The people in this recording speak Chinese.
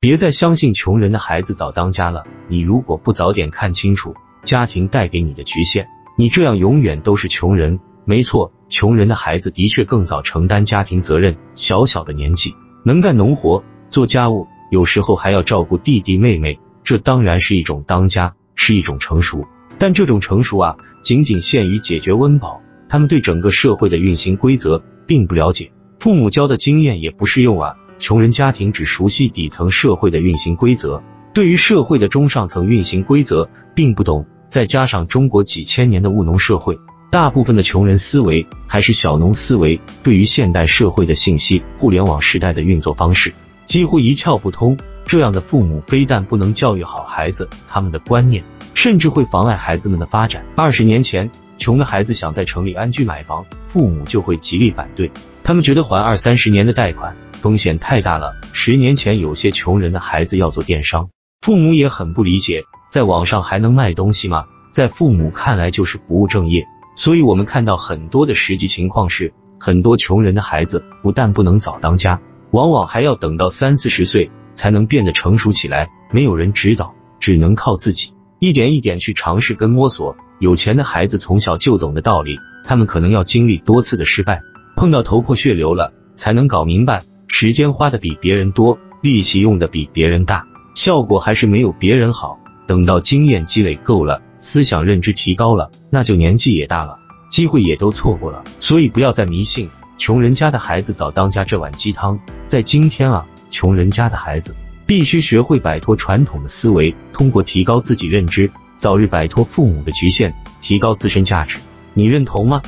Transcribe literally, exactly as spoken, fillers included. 别再相信穷人的孩子早当家了。你如果不早点看清楚家庭带给你的局限，你这样永远都是穷人。没错，穷人的孩子的确更早承担家庭责任，小小的年纪能干农活、做家务，有时候还要照顾弟弟妹妹，这当然是一种当家，是一种成熟。但这种成熟啊，仅仅限于解决温饱，他们对整个社会的运行规则并不了解，父母教的经验也不适用啊。穷人家庭只熟悉底层社会的运行规则，对于社会的中上层运行规则并不懂。再加上中国几千年的务农社会，大部分的穷人思维还是小农思维，对于现代社会的信息互联网时代的运作方式几乎一窍不通。这样的父母非但不能教育好孩子他们的观念，甚至会妨碍孩子们的发展。二十年前，穷的孩子想在城里安居买房，父母就会极力反对，他们觉得还二三十年的贷款风险太大了。十年前，有些穷人的孩子要做电商，父母也很不理解，在网上还能卖东西吗？在父母看来就是不务正业。所以我们看到很多的实际情况是，很多穷人的孩子不但不能早当家，往往还要等到三四十岁才能变得成熟起来，没有人指导，只能靠自己一点一点去尝试跟摸索。有钱的孩子从小就懂的道理，他们可能要经历多次的失败，碰到头破血流了才能搞明白，时间花的比别人多，力气用的比别人大，效果还是没有别人好。等到经验积累够了，思想认知提高了，那就年纪也大了，机会也都错过了。所以不要再迷信穷人家的孩子早当家这碗鸡汤。在今天啊，穷人家的孩子必须学会摆脱传统的思维，通过提高自己认知，早日摆脱父母的局限，提高自身价值。你认同吗？